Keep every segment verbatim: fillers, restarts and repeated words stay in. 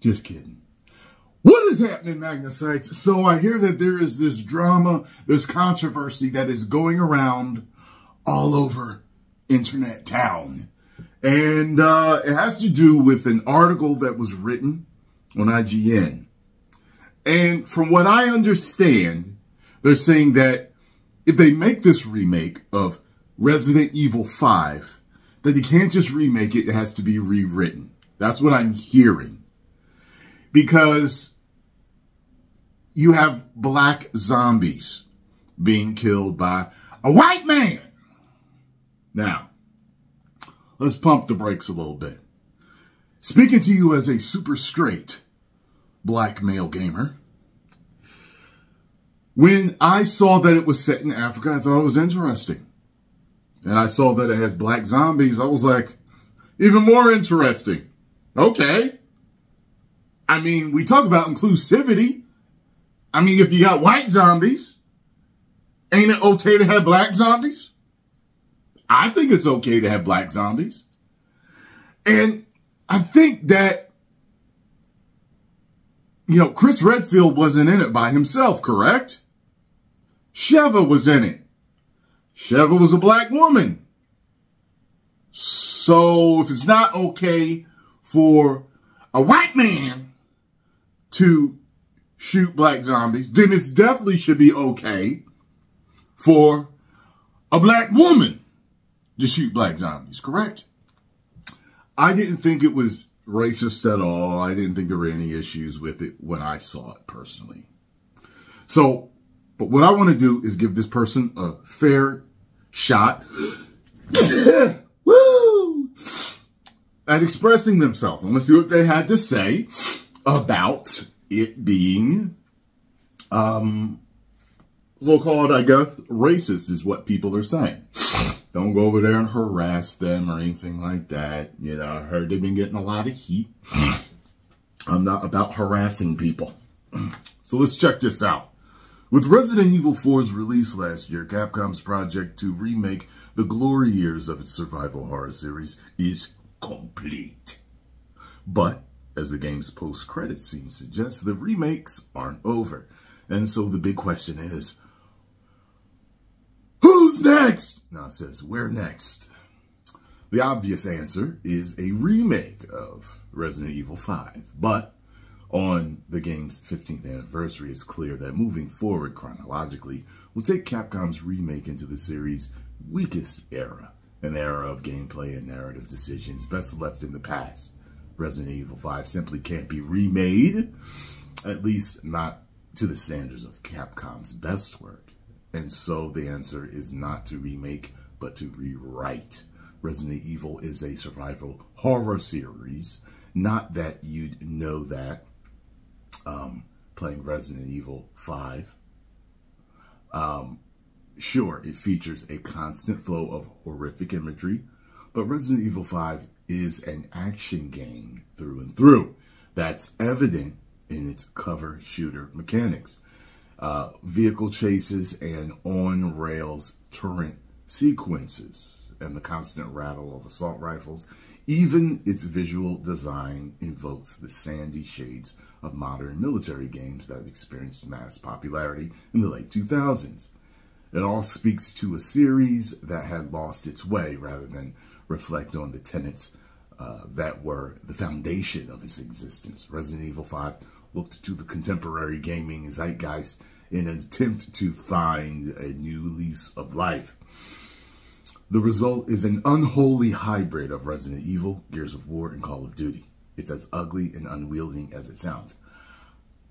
Just kidding. What is happening, Magna Sites? So I hear that there is this drama, this controversy that is going around all over internet town. And uh, it has to do with an article that was written on I G N. And from what I understand, they're saying that if they make this remake of Resident Evil five, that you can't just remake it, it has to be rewritten. That's what I'm hearing. Because you have black zombies being killed by a white man. Now, let's pump the brakes a little bit. Speaking to you as a super straight black male gamer, when I saw that it was set in Africa, I thought it was interesting. And I saw that it has black zombies. I was like, even more interesting. Okay. I mean, we talk about inclusivity. I mean, if you got white zombies, ain't it okay to have black zombies? I think it's okay to have black zombies. And I think that, you know, Chris Redfield wasn't in it by himself, correct? Sheva was in it. Sheva was a black woman. So if it's not okay for a white man to shoot black zombies, then it definitely should be okay for a black woman to shoot black zombies, correct? I didn't think it was racist at all. I didn't think there were any issues with it when I saw it personally. So, but what I want to do is give this person a fair shot Woo! at expressing themselves. I'm going to see what they had to say about it being um, so-called, I guess, racist is what people are saying. Don't go over there and harass them or anything like that. You know, I heard they've been getting a lot of heat. I'm not about harassing people. So let's check this out. With Resident Evil four's release last year, Capcom's project to remake the glory years of its survival horror series is complete. But, as the game's post-credits scene suggests, the remakes aren't over. And so the big question is, who's next? No, it says, we're next. The obvious answer is a remake of Resident Evil five, but on the game's fifteenth anniversary, it's clear that moving forward chronologically will take Capcom's remake into the series' weakest era, an era of gameplay and narrative decisions best left in the past. Resident Evil five simply can't be remade, at least not to the standards of Capcom's best work. And so the answer is not to remake, but to rewrite. Resident Evil is a survival horror series. Not that you'd know that um, playing Resident Evil five. Um, sure, it features a constant flow of horrific imagery, but Resident Evil five is an action game through and through. That's evident in its cover shooter mechanics. Uh, vehicle chases and on-rails turret sequences and the constant rattle of assault rifles. Even its visual design invokes the sandy shades of modern military games that experienced mass popularity in the late two thousands. It all speaks to a series that had lost its way rather than reflect on the tenets uh, that were the foundation of its existence. Resident Evil five looked to the contemporary gaming zeitgeist in an attempt to find a new lease of life. The result is an unholy hybrid of Resident Evil, Gears of War, and Call of Duty. It's as ugly and unwieldy as it sounds.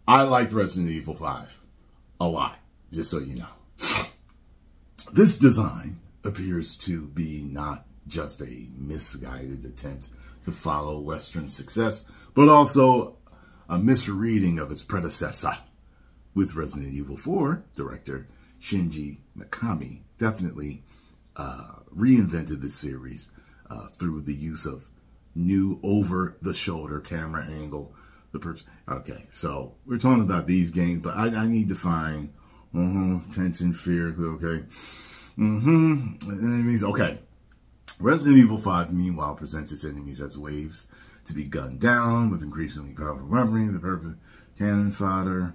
I liked Resident Evil five a lot, just so you know. This design appears to be not just a misguided attempt to follow Western success, but also a misreading of its predecessor. With Resident Evil four, director Shinji Mikami definitely uh, reinvented the series uh, through the use of new over-the-shoulder camera angle. The okay, so we're talking about these games, but I, I need to find mm-hmm, tension, fear, okay. Mm-hmm, enemies, okay. Resident Evil five, meanwhile, presents its enemies as waves to be gunned down with increasingly powerful weaponry, the purpose cannon fodder.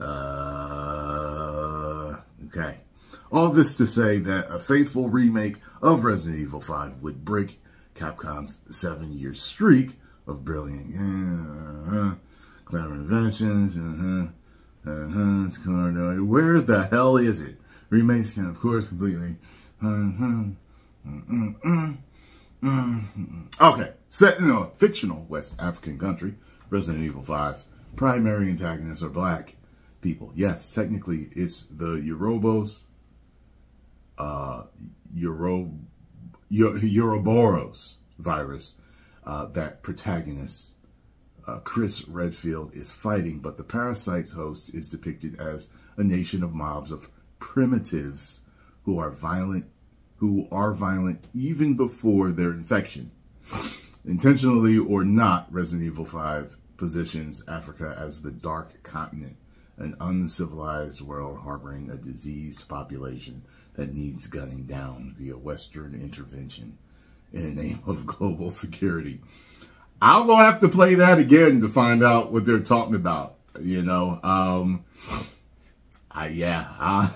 Uh, okay. All this to say that a faithful remake of Resident Evil five would break Capcom's seven-year streak of brilliant uh-huh, clever inventions. Uh-huh, uh-huh, where the hell is it? Remakes can, of course, completely. Uh-huh, uh-uh, uh-uh, uh-uh. Okay, set in a fictional West African country, Resident Evil five's primary antagonists are black people. Yes, technically it's the Euroboros, uh, Euro, Euroboros virus uh, that protagonist uh, Chris Redfield is fighting, but the parasite's host is depicted as a nation of mobs of primitives who are violent, who are violent even before their infection. Intentionally or not, Resident Evil five positions Africa as the dark continent, an uncivilized world harboring a diseased population that needs gunning down via Western intervention in the name of global security. I'm going to have to play that again to find out what they're talking about, you know. Um, I, yeah, I,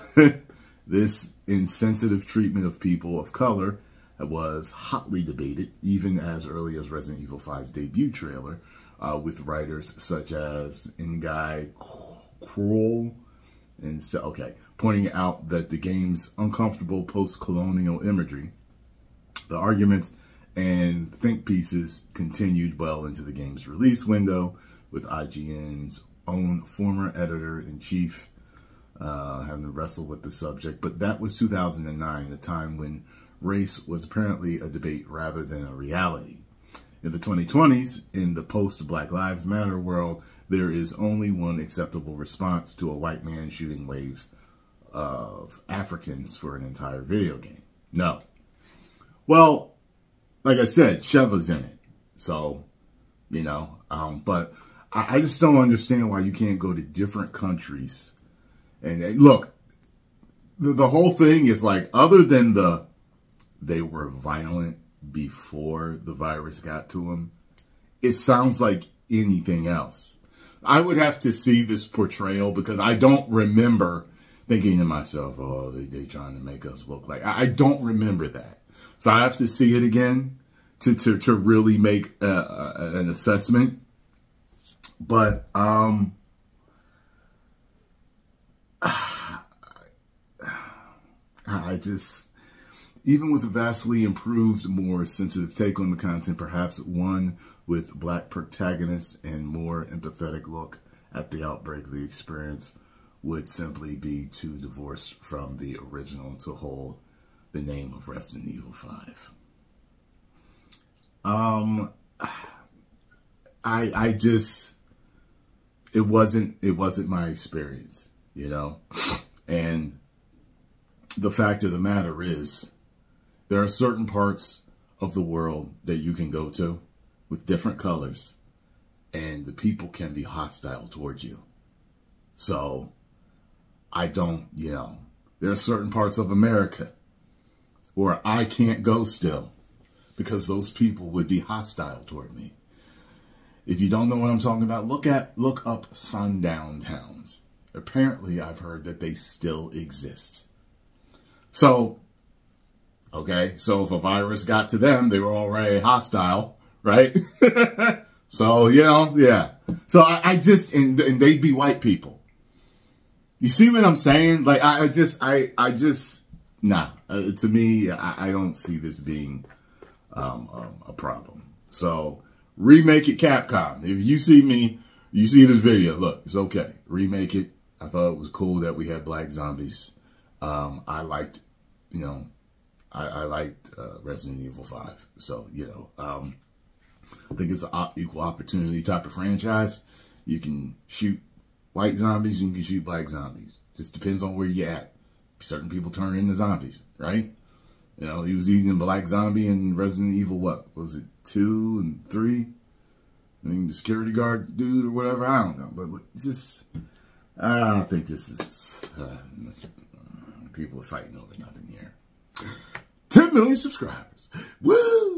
this insensitive treatment of people of color was hotly debated, even as early as Resident Evil five's debut trailer, uh, with writers such as N'Gai Croal, and so, okay, pointing out that the game's uncomfortable post-colonial imagery, the arguments and think pieces continued well into the game's release window, with I G N's own former editor-in-chief uh, having to wrestle with the subject. But that was two thousand nine, a time when race was apparently a debate rather than a reality. In the twenty twenties, in the post-Black Lives Matter world, there is only one acceptable response to a white man shooting waves of Africans for an entire video game. No. Well, like I said, Sheva's in it. So, you know, um, but I, I just don't understand why you can't go to different countries. And, and look, the, the whole thing is like, other than the, they were violent before the virus got to them, it sounds like anything else. I would have to see this portrayal because I don't remember thinking to myself, oh, they, they trying to make us look like, I, I don't remember that. So I have to see it again to, to, to really make a, a, an assessment. But, um, I just, even with a vastly improved, more sensitive take on the content, perhaps one with black protagonists and more empathetic look at the outbreak, the experience would simply be too divorced from the original to hold the name of Resident Evil five. Um, I I just, it wasn't it wasn't my experience, you know, and the fact of the matter is, there are certain parts of the world that you can go to with different colors and the people can be hostile towards you. So I don't, you know, there are certain parts of America where I can't go still because those people would be hostile toward me. If you don't know what I'm talking about, look at, look up sundown towns. Apparently I've heard that they still exist. So, okay, so if a virus got to them, they were already hostile, right? So, you know, yeah. So I, I just, and, and they'd be white people. You see what I'm saying? Like, I, I just, I, I just, nah. Uh, to me, I, I don't see this being um, um, a problem. So, remake it, Capcom. If you see me, you see this video, look, it's okay. Remake it. I thought it was cool that we had black zombies. Um, I liked, you know, I, I liked uh, Resident Evil five. So, you know, um, I think it's an equal opportunity type of franchise. You can shoot white zombies and you can shoot black zombies. Just depends on where you're at. Certain people turn into zombies, right? You know, he was eating black zombie in Resident Evil, what? Was it two and three? I mean, the security guard dude or whatever. I don't know. But, but it's just, I don't think this is... Uh, people are fighting over nothing here. Tim one million subscribers. Woo!